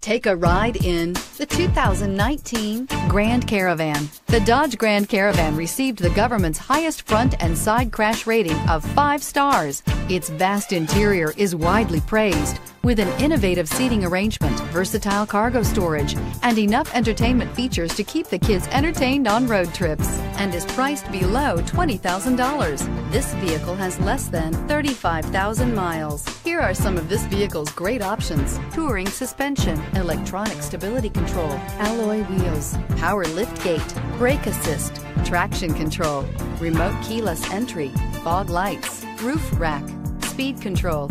Take a ride in the 2019 Grand Caravan. The Dodge Grand Caravan received the government's highest front and side crash rating of 5 stars. Its vast interior is widely praised, with an innovative seating arrangement, versatile cargo storage, and enough entertainment features to keep the kids entertained on road trips, and is priced below $20,000. This vehicle has less than 35,000 miles. Here are some of this vehicle's great options: touring suspension, electronic stability control, alloy wheels, power liftgate, brake assist, traction control, remote keyless entry, fog lights, roof rack, speed control.